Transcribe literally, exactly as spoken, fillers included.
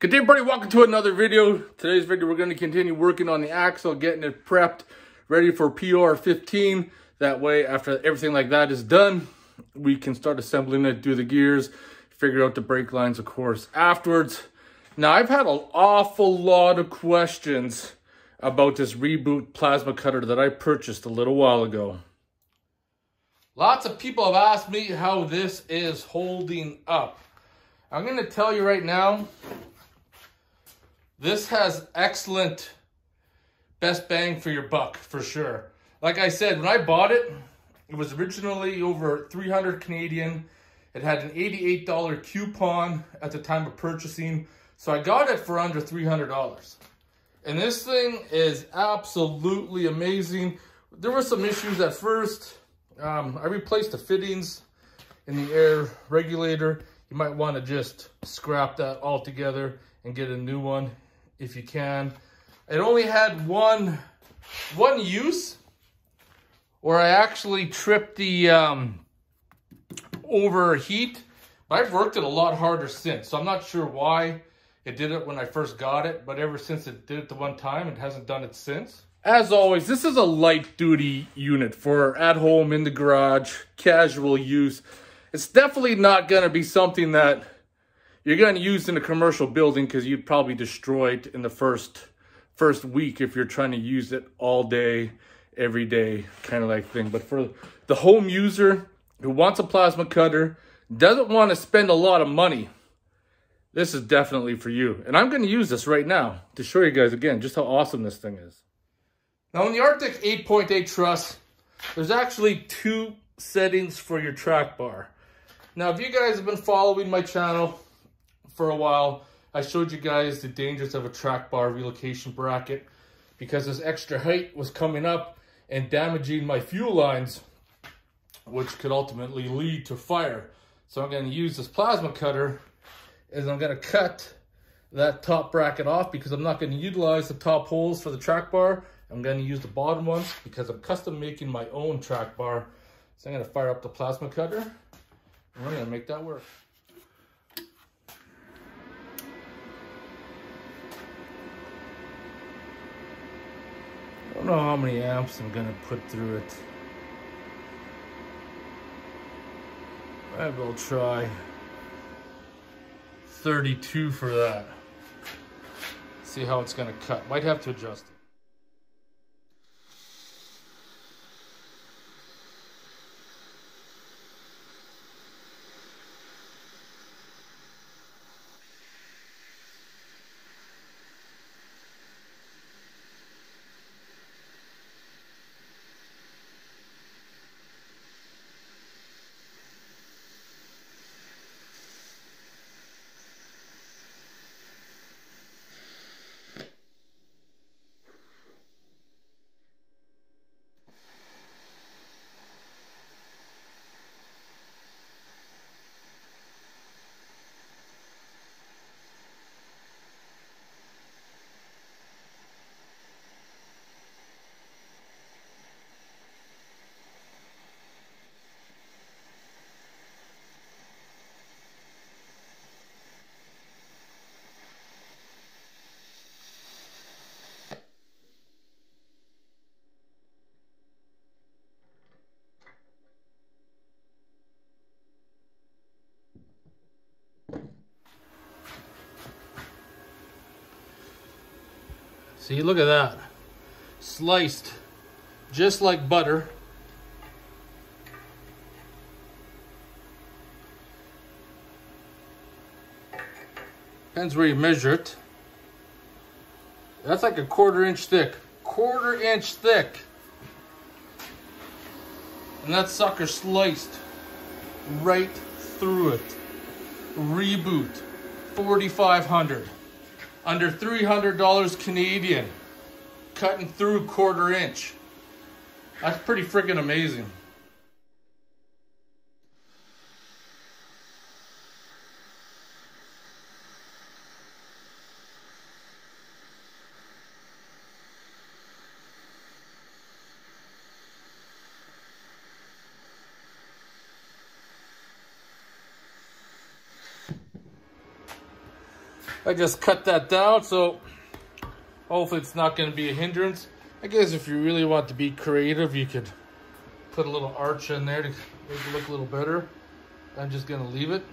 Good day, everybody. Welcome to another video. Today's video, we're going to continue working on the axle, getting it prepped, ready for P R fifteen. That way, after everything like that is done, we can start assembling it, do the gears, figure out the brake lines, of course, afterwards. Now, I've had an awful lot of questions about this Reboot plasma cutter that I purchased a little while ago. Lots of people have asked me how this is holding up. I'm going to tell you right now, this has excellent best bang for your buck, for sure. Like I said, when I bought it, it was originally over three hundred Canadian. It had an eighty-eight dollar coupon at the time of purchasing. So I got it for under three hundred dollars. And this thing is absolutely amazing. There were some issues at first. Um, I replaced the fittings in the air regulator. You might want to just scrap that altogether and get a new one if you can. It only had one, one use where I actually tripped the um, overheat. But I've worked it a lot harder since, so I'm not sure why it did it when I first got it. But ever since it did it the one time, it hasn't done it since. As always, this is a light-duty unit for at home, in the garage, casual use. It's definitely not going to be something that you're going to use in a commercial building, because you'd probably destroy it in the first first week if you're trying to use it all day, every day, kind of like thing. But for the home user who wants a plasma cutter, doesn't want to spend a lot of money, this is definitely for you. And I'm going to use this right now to show you guys again just how awesome this thing is. Now, in the Arctic eight point eight truss, there's actually two settings for your track bar. Now, if you guys have been following my channel for a while, I showed you guys the dangers of a track bar relocation bracket, because this extra height was coming up and damaging my fuel lines, which could ultimately lead to fire. So I'm going to use this plasma cutter, and I'm going to cut that top bracket off, because I'm not going to utilize the top holes for the track bar. I'm going to use the bottom ones because I'm custom making my own track bar. So I'm going to fire up the plasma cutter, and we're going to make that work. I don't know how many amps I'm going to put through it. I will try thirty-two for that. See how it's going to cut. Might have to adjust it. See, look at that. Sliced just like butter. Depends where you measure it. That's like a quarter inch thick. Quarter inch thick. And that sucker sliced right through it. Reboot forty-five hundred. Under three hundred dollars Canadian, cutting through quarter inch. That's pretty freaking amazing. I just cut that down, so hopefully it's not going to be a hindrance. I guess if you really want to be creative, you could put a little arch in there to make it look a little better. I'm just going to leave it.